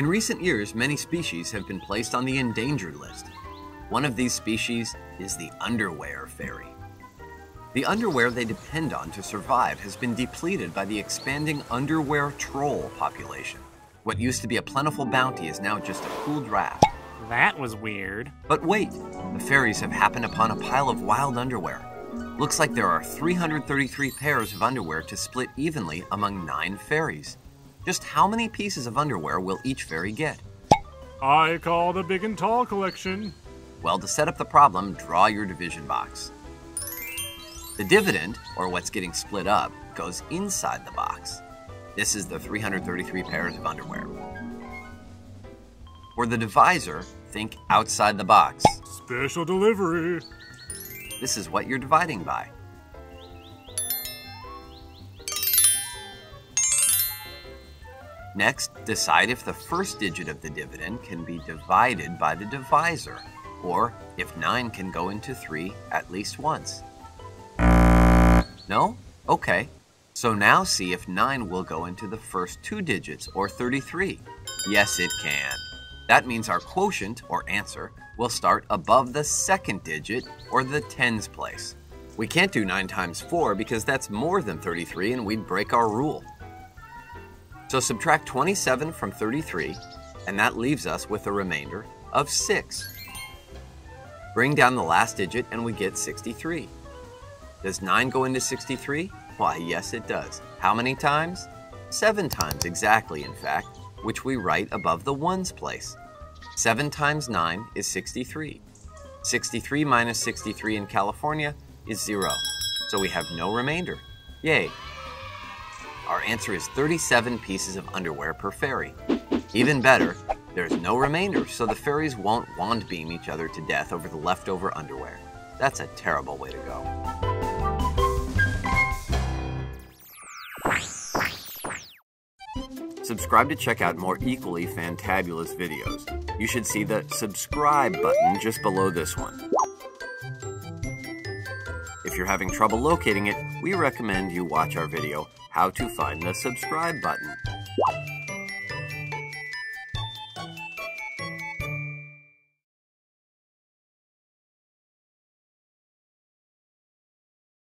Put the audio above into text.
In recent years, many species have been placed on the endangered list. One of these species is the underwear fairy. The underwear they depend on to survive has been depleted by the expanding underwear troll population. What used to be a plentiful bounty is now just a cool draft. That was weird. But wait, the fairies have happened upon a pile of wild underwear. Looks like there are 333 pairs of underwear to split evenly among 9 fairies. Just how many pieces of underwear will each fairy get? I call the big and tall collection. Well, to set up the problem, draw your division box. The dividend, or what's getting split up, goes inside the box. This is the 333 pairs of underwear. For the divisor, think outside the box. Special delivery. This is what you're dividing by. Next, decide if the first digit of the dividend can be divided by the divisor, or if 9 can go into 3 at least once. No? Okay. So now see if 9 will go into the first 2 digits, or 33. Yes, it can. That means our quotient, or answer, will start above the second digit, or the tens place. We can't do 9 times 4 because that's more than 33 and we'd break our rule. So subtract 27 from 33, and that leaves us with a remainder of 6. Bring down the last digit and we get 63. Does 9 go into 63? Why, yes it does. How many times? 7 times exactly, in fact, which we write above the ones place. 7 times 9 is 63. 63 minus 63 in California is 0. So we have no remainder. Yay! Our answer is 37 pieces of underwear per fairy. Even better, there's no remainder, so the fairies won't wand beam each other to death over the leftover underwear. That's a terrible way to go. Subscribe to check out more equally fantabulous videos. You should see the subscribe button just below this one. If you're having trouble locating it, we recommend you watch our video, How to Find the Subscribe Button.